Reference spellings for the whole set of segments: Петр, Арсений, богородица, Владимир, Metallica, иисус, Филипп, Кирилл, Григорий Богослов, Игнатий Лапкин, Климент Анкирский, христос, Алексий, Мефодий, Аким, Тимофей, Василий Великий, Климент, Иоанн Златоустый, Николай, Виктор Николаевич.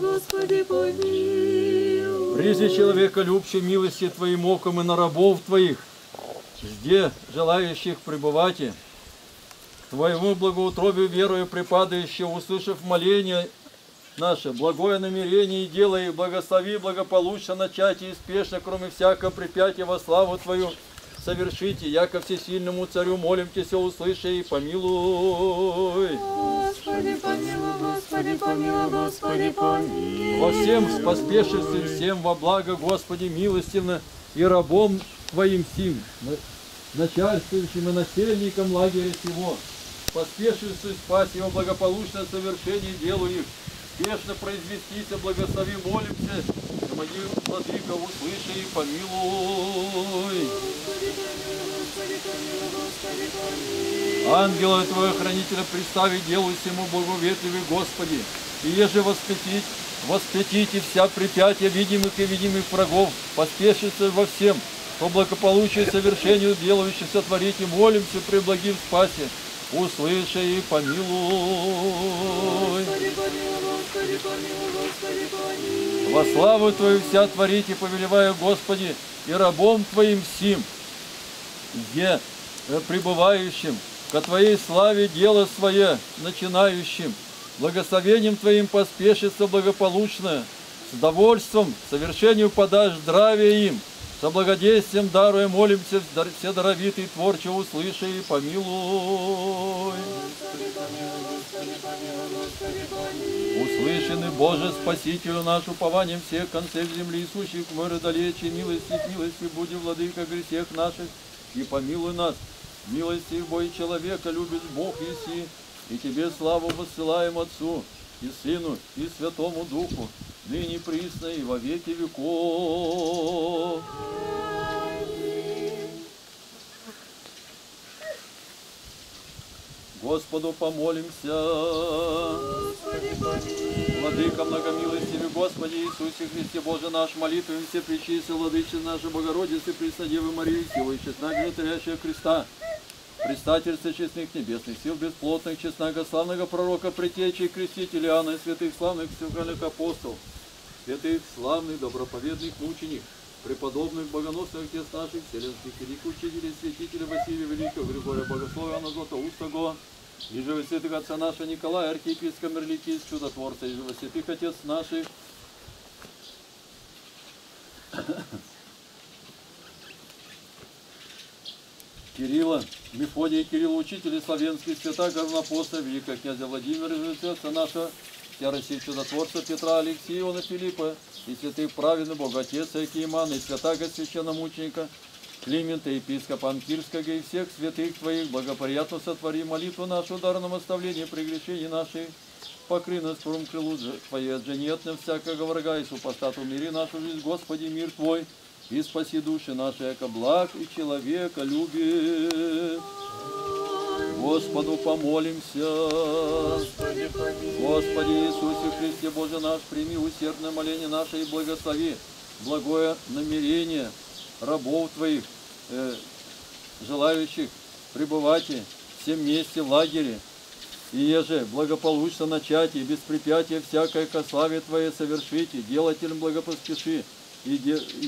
Господи, подни. Призи человека любче милости Твоим оком и на рабов Твоих, где желающих пребывать, к Твоему благоутробию верою припадающие, услышав моление наше, благое намерение и дело, и благослови благополучно начать и спешно, кроме всякого препятия, во славу Твою совершите, яко всесильному Царю молимся, услыши и помилуй. Господи, помилуй, Господи, помилуй, Господи, помилуй. Во всем поспешився, всем во благо, Господи, милостивно, и рабом Твоим сим, начальствующим и насельником лагеря сего, поспешився спасть его благополучное совершение делу их, спешно произвестися, благослови, молимся, помоги, Владыко, услыши и помилуй. Ангела Твоего хранителя представи делу всему благоветливый, Господи, и еже воспятите вся препятия видимых и видимых врагов, поспешится во всем, по благополучию и совершению делающих сотворите, молимся, преблагим спасе, услыши и помилуй. Во славу Твою вся творите, повелевая, Господи, и рабом Твоим сим, где пребывающим, ко Твоей славе дело свое начинающим, благословением Твоим поспешится благополучное, с довольством совершению подашь здравие им, со благодействием даруем, молимся, все даровитые творче услыши и помилуй. Услышаны, Боже, Спасителю наш, упованием всех концев земли, сущих в море далече, милости, милости, буди, Владыка, грехах наших, и помилуй нас, милости его и человека, любит Бог еси, и Тебе славу воссылаем Отцу, и Сыну, и Святому Духу, ныне присно и во веки веков. Господу помолимся. Господи, помилуй. Владыка многомилостивый, Господи Иисусе Христе, Боже наш, молитвы все причисты, Владычицы нашей Богородицы, Преснодевы Марии, силу и честна гнетарящая креста, предстательство честных небесных сил, бесплотных, честного, славного пророка, притечи и крестителя Иоанна и святых славных всеугольных апостолов, святых славных доброповедных мучеников, преподобных богоносных отец наших, вселенских великих учителей, святителя Василия Великого, Григория Богослова, Иоанна Златоустого, и живы святых отца нашего Николая, архиепископа Мерлики, чудотворца, и живы святых отец наших, Кирилла, Мефодия и Кирилла, учителей славянских, святых горнопоста, великого князя Владимира, и живы отца нашего, я Россия чудотворца Петра, Алексия, Иона, Филиппа, и святых праведных Бога Отца Акима, и святаго священномученика Климента, епископа Анкирского, и всех святых Твоих, благоприятно сотвори молитву нашу, дарном оставлении прегрешений наших, покры нас пром крылу Твоей, отжени от нас всякого врага, и супостату мири нашу жизнь, Господи, мир Твой, и спаси души наши, яко благ и человека любит. Господу помолимся. Господи, помилуй. Господи Иисусе Христе, Боже наш, прими усердное моление наше и благослови благое намерение рабов Твоих, желающих пребывать всем вместе в лагере, и еже благополучно начать и без препятия всякое ко славе Твоей совершите, делателям благопоспеши, и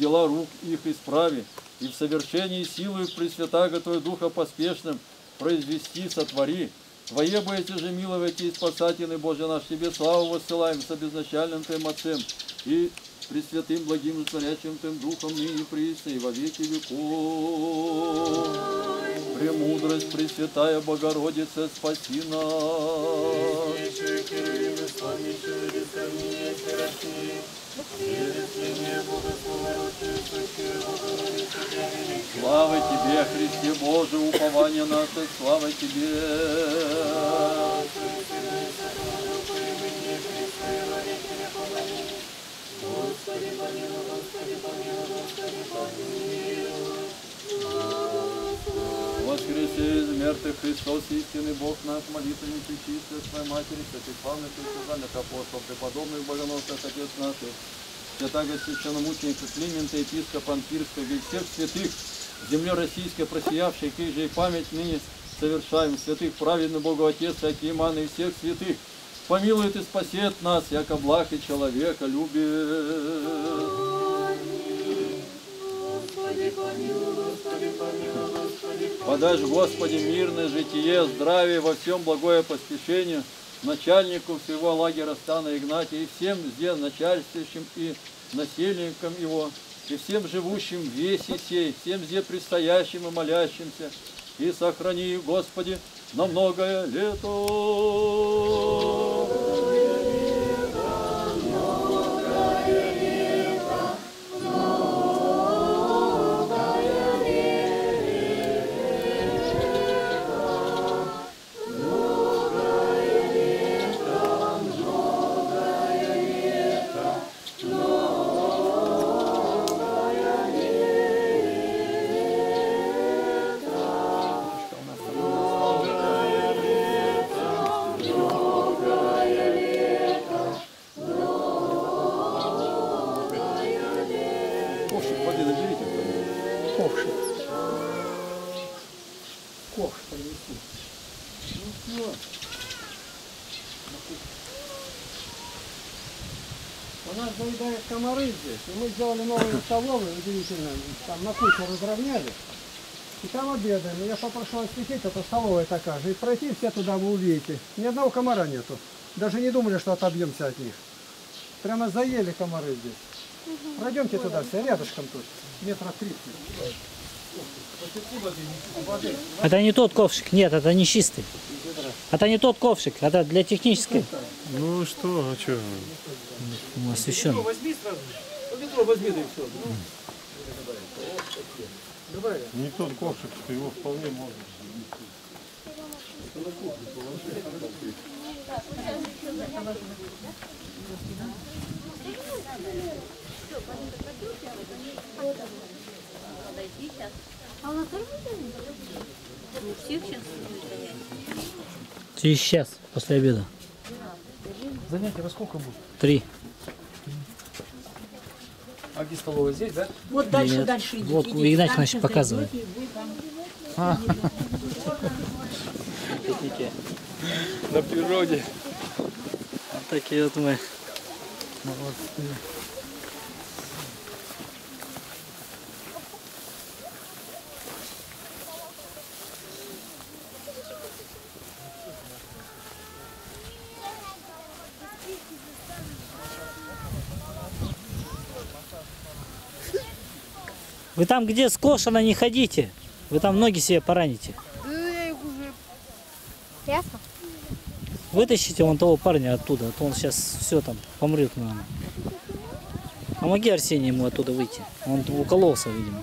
дела рук их исправи, и в совершении силы Пресвятаго Твоего Духа поспешным произвести, сотвори. Твое боите же, миловайте и спасательный, Боже наш, Тебе славу воссылаем с обезначальным Твоим Отцем и пресвятым, благим и творящим Твоим Духом, ныне присно и во веки веков. Премудрость Пресвятая Богородица, спаси нас. Слава Тебе, Христе Боже, упование наше, слава Тебе. Господи, помилуй, Господи, помилуй, Господи, помилуй. Воскресе из мертвых Христос, истинный Бог наш, молитвенники чистые Твоей Матери, святых славных и чудотворных апостолов, преподобных богоносных отец наших, святаго священномученика Климента, епископа Анкирского и всех святых земли российской, просиявших их же и память ныне совершаем, святых праведных Бога Отец Акимана и всех святых, помилует и спасет нас, яко благ и человека любит. Подашь, Господи, мирное житие, здравие, во всем благое поспешение начальнику всего лагеря стана Игнатия и всем здесь начальствующим и насельникам его, и всем живущим в весе сей, всем здесь предстоящим и молящимся, и сохрани, Господи, на многое лето. Комары здесь, и мы сделали новые столовые, удивительно, там на кучу разровняли, и там обедаем. Я попрошу осветить, это столовая такая же, и пройти все туда, вы увидите. Ни одного комара нету, даже не думали, что отобьемся от них. Прямо заели комары здесь. Пройдемте туда все, рядышком тут, метров 30. Это не тот ковшик, нет, это не чистый. Это не тот ковшик, это для технической. Ну что, а что? Ну, освещен. Ведро возьми сразу. Ведро возьми, да и все. Не тот ковшик, что его вполне можно. Через час после обеда. Занятия во сколько будет? 3. А где столовая здесь, да? Вот дальше, нет. Дальше идите. Вот Игнатий начал показывать. На природе. Вот такие вот мы. Молодцы. Вы там, где скошено, не ходите. Вы там ноги себе пораните. Ясно? Вытащите вон того парня оттуда, а то он сейчас все там помрет, наверное. Помоги Арсению ему оттуда выйти. Он укололся, видимо.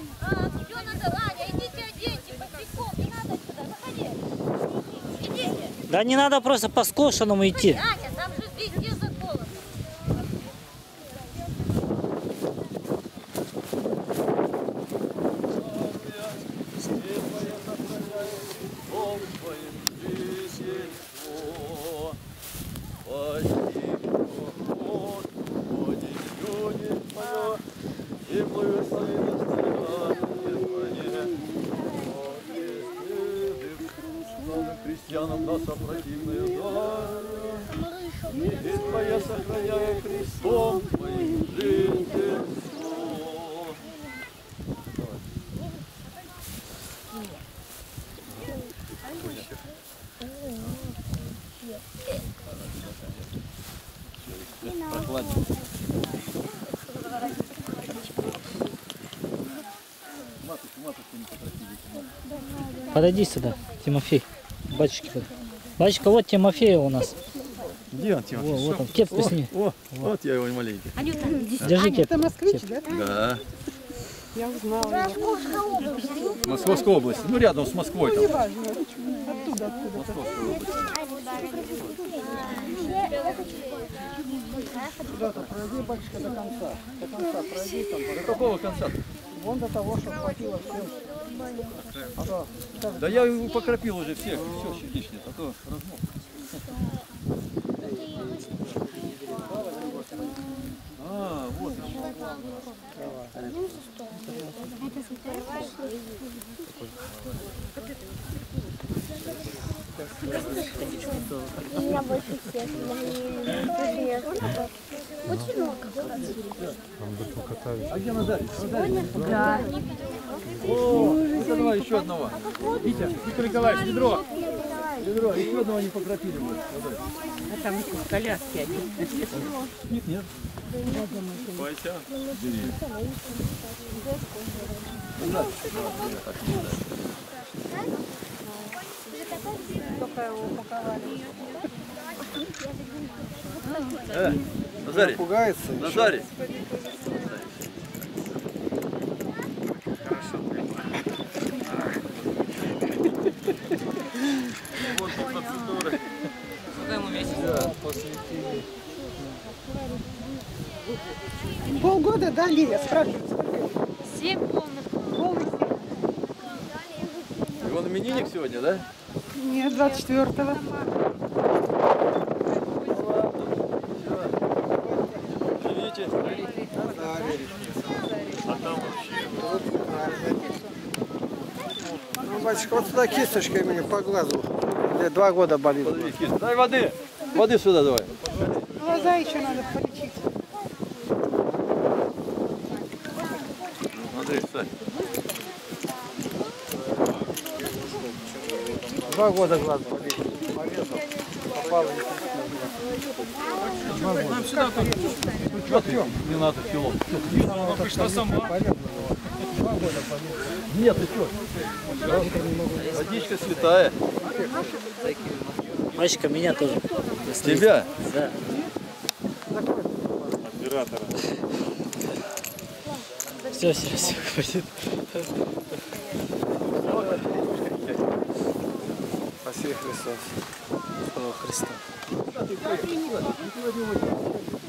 Да не надо просто по скошенному идти. Подойди сюда, Тимофей, батюшка. Батюшка, вот Тимофей у нас. Где он, Тимофей? Во, вот он, кепку сними. Вот я его маленький. Анюта, держи кепку. Это москвич, да? Да. Я узнала. Московская область. Ну, рядом с Москвой. Там. Оттуда, Московская область. Куда-то пройди, батюшка, до конца. До конца пройди. Там. До какого конца? Вон до того, что хватило всем. А, да я его покропил уже всех, все, все лишнее, а то размок. А, вот. меня больше всех. Очень много катались. А где Назарий? Да. О, это два, еще одного. Витя, Виктор Николаевич, ведро. Ведро, еще одного не покропили. А там еще в коляске один. Нет, нет. Пойся. Бери. Только его упаковали. Назарий. Пугается. Назарий. Хорошо, понимаю. Вот процедуры. Задай ему месяц. Да, посвятили. Полгода, да, Лилия? Спрашивайте. 7 полных. И он именинник сегодня, да? Нет, 24-го. А там вообще... Ну, батюшка, вот сюда кисточкой меня по глазу. Я 2 года болит. Дай воды! Воды сюда давай. Глаза еще надо полечить. Смотри, встань. 2 года глаз болит. Попало. 2 года. Нам сюда только... Ну что ты? Не надо пилот. Она пришла сама. Нет, ты что? Водичка святая. Мальчика, меня тоже. Тебя? Да. Оператора. Все, сейчас хватит. Спасибо, Христос. Слава Христу.